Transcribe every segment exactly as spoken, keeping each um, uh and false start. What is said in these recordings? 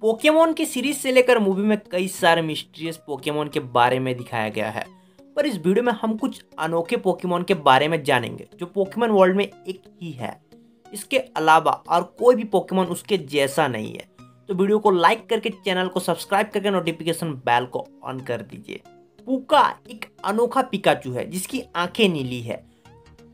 Pokemon की series से लेकर मूवी में कई सारे मिस्टीरियस पोकेमॉन के बारे में दिखाया गया है, पर इस वीडियो में हम कुछ अनोखे पोकेमॉन के बारे में जानेंगे जो पोकेमॉन वर्ल्ड में एक ही है। इसके अलावा और कोई भी पोकेमॉन उसके जैसा नहीं है। तो वीडियो को लाइक करके चैनल को सब्सक्राइब करके नोटिफिकेशन बेल को ऑन कर दीजिए। पूका एक अनोखा पिकाचू है जिसकी आंखें नीली है।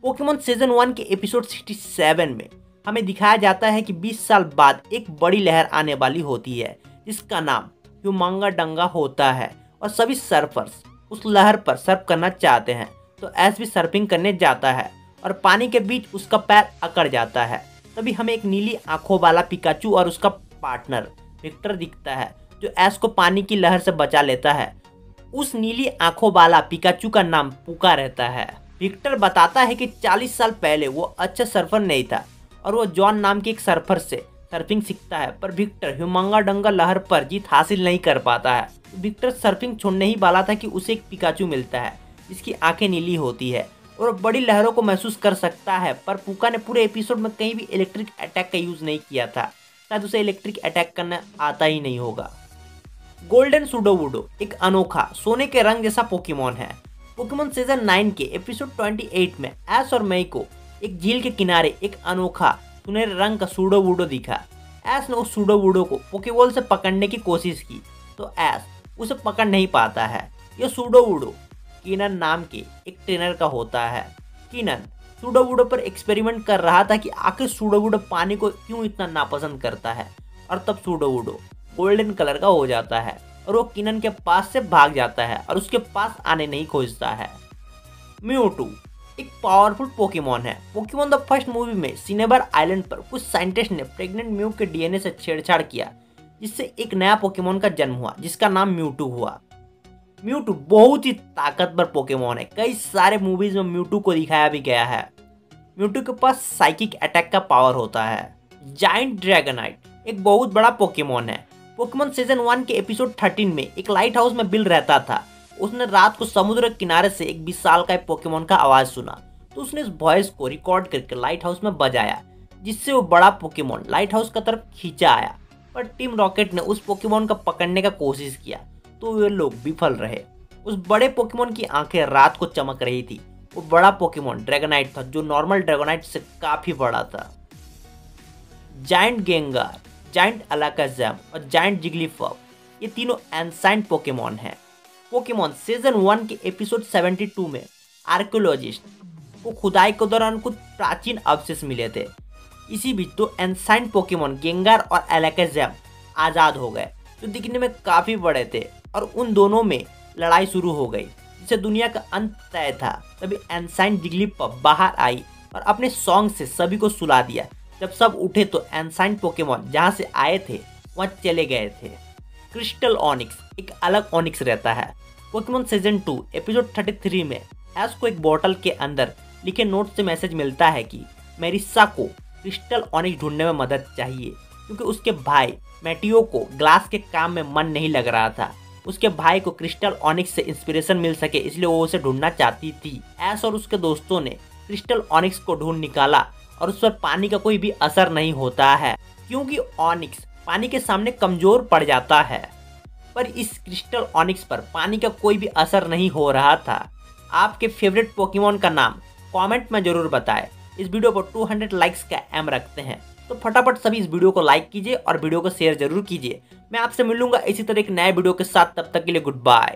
पोकेमॉन सीजन वन के एपिसोड सड़सठ में हमें दिखाया जाता है कि बीस साल बाद एक बड़ी लहर आने वाली होती है जिसका नाम ह्यूमंगा डंगा होता है और सभी सर्फर्स उस लहर पर सर्फ करना चाहते हैं। तो ऐश भी सर्फिंग करने जाता है और पानी के बीच उसका पैर अकड़ जाता है। तभी हमें एक नीली आंखों वाला पिकाचू और उसका पार्टनर विक्टर दिखता है जो ऐश को पानी की लहर से बचा लेता है। उस नीली आंखों वाला पिकाचू का नाम पुका रहता है। विक्टर बताता है कि चालीस साल पहले वो अच्छा सर्फर नहीं था और वो जॉन नाम के एक सर्फर से सर्फिंग सीखता है, पर विक्टर ह्यूमंगा डंगा लहर पर जीत हासिल नहीं कर पाता है। विक्टर सर्फिंग छोड़ने ही वाला था कि उसे एक पिकाचू मिलता है जिसकी आंखें नीली होती है और बड़ी लहरों को महसूस कर सकता है, पर पुका ने पूरे एपिसोड में कहीं भी इलेक्ट्रिक अटैक का यूज़ नहीं किया था। शायद उसे इलेक्ट्रिक अटैक करना आता ही नहीं होगा। गोल्डन सुडोवुडो एक अनोखा सोने के रंग जैसा पोकेमॉन है। पोकेमॉन सीजन नाइन के एपिसोड अट्ठाईस में ऐश और मई को एक झील के किनारे एक अनोखा सुनहरे रंग का सुडोवुडो दिखा। ऐश ने उस सुडोवुडो को पोकेबॉल से पकड़ने की कोशिश की तो ऐश उसे पकड़ नहीं पाता है। यह सुडोवुडो किनन नाम के एक ट्रेनर का होता है। किनन सुडोवुडो पर एक्सपेरिमेंट कर रहा था कि आखिर सुडोवुडो पानी को क्यों इतना नापसंद करता है, और तब सुडोवुडो गोल्डन कलर का हो जाता है और वो किनन के पास से भाग जाता है और उसके पास आने नहीं खोजता है। म्यूटू एक पावरफुल पोकेमॉन है। पोकेमॉन द फर्स्ट मूवी में सिनेबर आइलैंड पर कुछ साइंटिस्ट ने प्रेग्नेंट म्यू के डीएनए से छेड़छाड़ किया जिससे एक नया पोकेमॉन का जन्म हुआ जिसका नाम म्यूटू हुआ। म्यूटू बहुत ही ताकतवर पोकेमॉन है। कई सारे मूवीज में म्यूटू को दिखाया भी गया है। म्यूटू के पास साइकिक अटैक का पावर होता है। जायंट ड्रैगनाइट एक बहुत बड़ा पोकेमॉन है। पोकेमॉन सीजन वन के एपिसोड तेरह में एक लाइट हाउस में बिल रहता था। उसने रात को समुद्र किनारे से एक बीस साल का पोकेमॉन का आवाज़ सुना तो उसने इस वॉइस को रिकॉर्ड करके लाइट हाउस में बजाया जिससे वो बड़ा पोकेमॉन लाइट हाउस का तरफ खींचा आया, पर टीम रॉकेट ने उस पोकेमॉन का पकड़ने का कोशिश किया तो वे लोग विफल रहे। उस बड़े पोकेमॉन की आंखें रात को चमक रही थी। वो बड़ा पोकेमॉन ड्रैगनाइट था जो नॉर्मल ड्रैगनाइट से काफ़ी बड़ा था। जायंट गेंगार, जायंट अलाकाज़ाम और जायंट जिगलीपफ ये तीनों एंसाइंट पोकेमॉन हैं। पोकेमॉन सीजन वन के एपिसोड बहत्तर में आर्कियोलॉजिस्ट को खुदाई के दौरान कुछ प्राचीन अवशेष मिले थे। इसी बीच तो एंसाइंट पोकेमॉन गेंगार और अलाकाज़ाम आज़ाद हो गए जो दिखने में काफ़ी बड़े थे और उन दोनों में लड़ाई शुरू हो गई जिससे दुनिया का अंत तय था। तभी एंसाइंट जिगलीपफ बाहर आई और अपने सॉन्ग से सभी को सुला दिया। जब सब उठे तो एंसाइंट पोकेमॉन जहाँ से आए थे वहाँ चले गए थे। क्रिस्टल ऑनिक्स एक अलग ऑनिक्स रहता है। पोकेमॉन सीजन टू एपिसोड तैंतीस में ऐश को एक बोतल के अंदर लिखे नोट से मैसेज मिलता है कि मेरिसा को क्रिस्टल ऑनिक्स ढूंढने में मदद चाहिए क्योंकि उसके भाई मैटियो को ग्लास के काम में मन नहीं लग रहा था। उसके भाई को क्रिस्टल ऑनिक्स से इंस्पिरेशन मिल सके इसलिए वो उसे ढूंढना चाहती थी। ऐश और उसके दोस्तों ने क्रिस्टल ऑनिक्स को ढूंढ निकाला और उस पर पानी का कोई भी असर नहीं होता है क्योंकि ऑनिक्स पानी के सामने कमज़ोर पड़ जाता है, पर इस क्रिस्टल ऑनिक्स पर पानी का कोई भी असर नहीं हो रहा था। आपके फेवरेट पोकेमॉन का नाम कमेंट में ज़रूर बताएं। इस वीडियो पर दो सौ लाइक्स का एम रखते हैं तो फटाफट सभी इस वीडियो को लाइक कीजिए और वीडियो को शेयर ज़रूर कीजिए। मैं आपसे मिलूंगा इसी तरह एक नए वीडियो के साथ। तब तक के लिए गुड बाय।